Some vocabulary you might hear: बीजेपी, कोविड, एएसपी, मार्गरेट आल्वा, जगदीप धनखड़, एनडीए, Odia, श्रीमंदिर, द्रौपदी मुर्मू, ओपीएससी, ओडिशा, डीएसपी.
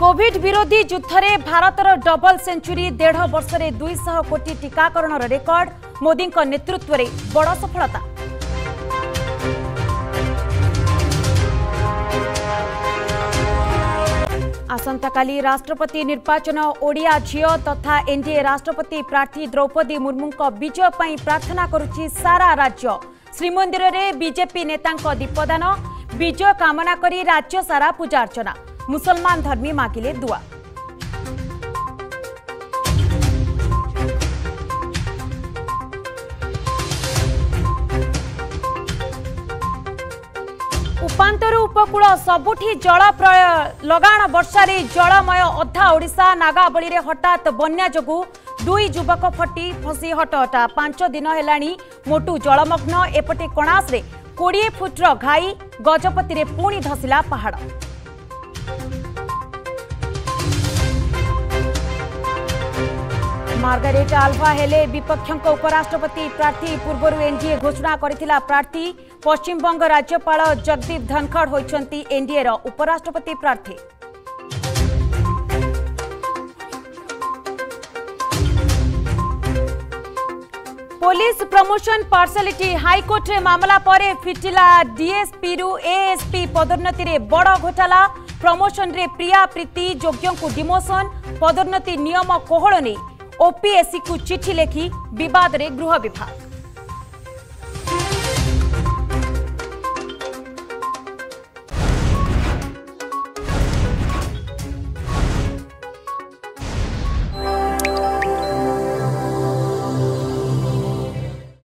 कोविड विरोधी युद्धरे भारतर double century डेढ़ वर्ष में 200 कोटी टीकाकरण रेकर्ड मोदी नेतृत्व में बड़ सफलता। आसंताकाली राष्ट्रपति निर्वाचन ओडिया झियो तथा एनडीए राष्ट्रपति प्रार्थी द्रौपदी मुर्मू विजय पर प्रार्थना करुछि सारा राज्य। श्रीमंदिर में बीजेपी नेतांको दीपदान विजय कामना करी राज्य सारा पूजा अर्चना। मुसलमान धर्मी मागिले दुआ। उपांतर उपकूल सबुठी जलप्रय लगाण वर्षारे जलमय अधा ओडिशा। नागावली रे हठात बन्या जोगु दुई युवक फटी फसी हटहटा। 5 दिन हेलाणी मोटू जलमग्न। एपटे कणास रे 20 फुटर घाई गजपति रे पुणी धसिला पहाड़। मार्गरेट आल्वा हेले विपक्षक उपराष्ट्रपति प्रार्थी। पूर्व एनडीए घोषणा करिथिला प्रार्थी। पश्चिमबंग राज्यपाल जगदीप धनखड़ होइछंती एनडीएर उपराष्ट्रपति प्रार्थी। पुलिस प्रमोशन पार्सलिटी हाईकोर्ट रे मामला परे फिटिला डीएसपी रु एएसपी पदोन्नति रे बड़ घोटाला। प्रमोशन रे प्रिया प्रीति योग्यों को डिमोशन। पदोन्नति नियम कोहळ ने ओपीएससी को चिट्ठी लिखी विवाद रे गृह विभाग।